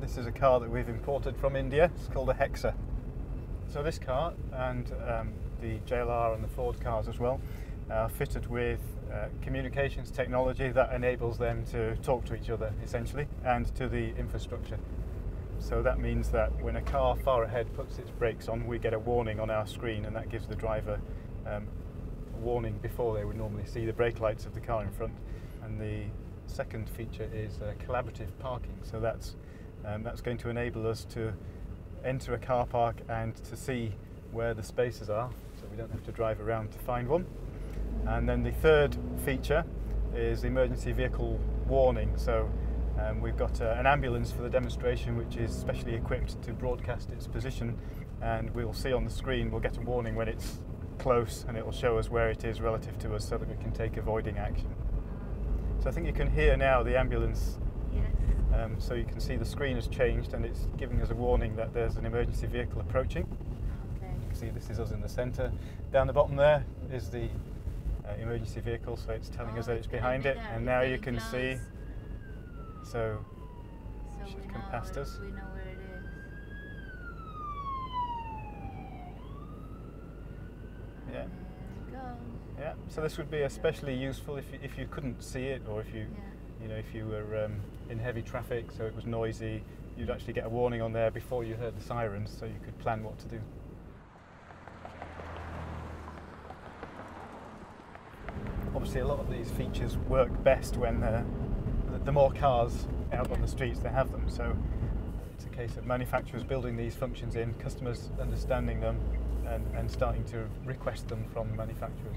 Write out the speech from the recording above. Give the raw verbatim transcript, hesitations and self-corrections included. This is a car that we've imported from India. It's called a Hexa. So this car and um, the J L R and the Ford cars as well are fitted with uh, communications technology that enables them to talk to each other essentially and to the infrastructure. So that means that when a car far ahead puts its brakes on, we get a warning on our screen, and that gives the driver um, a warning before they would normally see the brake lights of the car in front. And the second feature is uh, collaborative parking. So that's, um, that's going to enable us to enter a car park and to see where the spaces are, so we don't have to drive around to find one. And then the third feature is emergency vehicle warning. So um, we've got uh, an ambulance for the demonstration, which is specially equipped to broadcast its position, and we'll see on the screen, we'll get a warning when it's close, and it will show us where it is relative to us so that we can take avoiding action. So I think you can hear now the ambulance. Yes. Um, so you can see the screen has changed and it's giving us a warning that there's an emergency vehicle approaching. Okay. You can see this is us in the centre. Down the bottom there is the uh, emergency vehicle, so it's telling oh, us that it's behind it. And now you can close. see, so, so it should come past where, us. We know where it is. Yeah. Yeah. So this would be especially useful if you, if you couldn't see it, or if you. Yeah. You know, if you were um, in heavy traffic, so it was noisy, you'd actually get a warning on there before you heard the sirens, so you could plan what to do. Obviously, a lot of these features work best when uh, the more cars out on the streets they have them, so it's a case of manufacturers building these functions in, customers understanding them, and, and starting to request them from manufacturers.